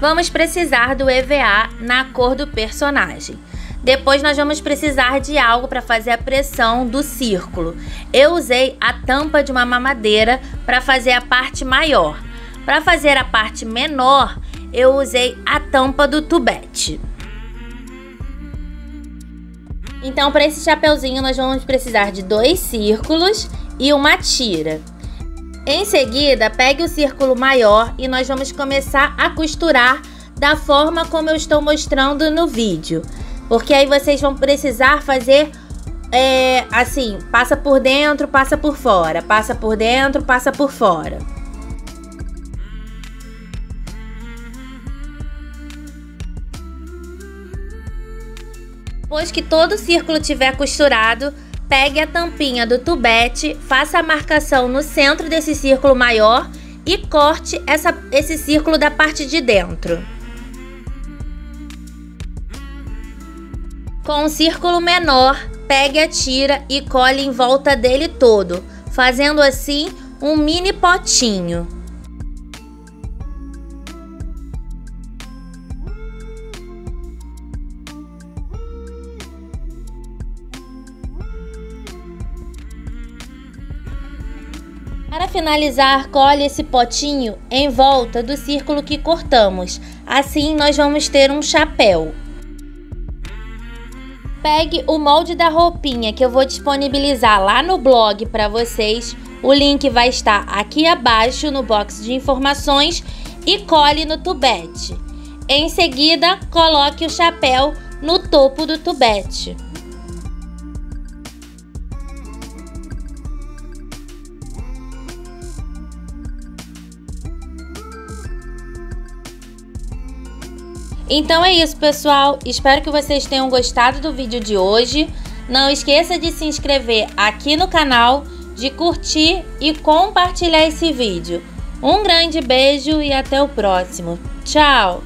vamos precisar do EVA na cor do personagem. Depois nós vamos precisar de algo para fazer a pressão do círculo. Eu usei a tampa de uma mamadeira para fazer a parte maior. Para fazer a parte menor, eu usei a tampa do tubete. Então, para esse chapeuzinho, nós vamos precisar de 2 círculos e uma tira. Em seguida, pegue o círculo maior e nós vamos começar a costurar da forma como eu estou mostrando no vídeo. Porque aí vocês vão precisar fazer assim, passa por dentro, passa por fora, passa por dentro, passa por fora. Depois que todo o círculo tiver costurado, pegue a tampinha do tubete, faça a marcação no centro desse círculo maior e corte esse círculo da parte de dentro. Com o círculo menor, pegue a tira e cole em volta dele todo, fazendo assim um mini potinho. Para finalizar, cole esse potinho em volta do círculo que cortamos. Assim nós vamos ter um chapéu. Pegue o molde da roupinha que eu vou disponibilizar lá no blog para vocês. O link vai estar aqui abaixo no box de informações e cole no tubete. Em seguida, coloque o chapéu no topo do tubete. Então é isso, pessoal. Espero que vocês tenham gostado do vídeo de hoje. Não esqueça de se inscrever aqui no canal, de curtir e compartilhar esse vídeo. Um grande beijo e até o próximo. Tchau!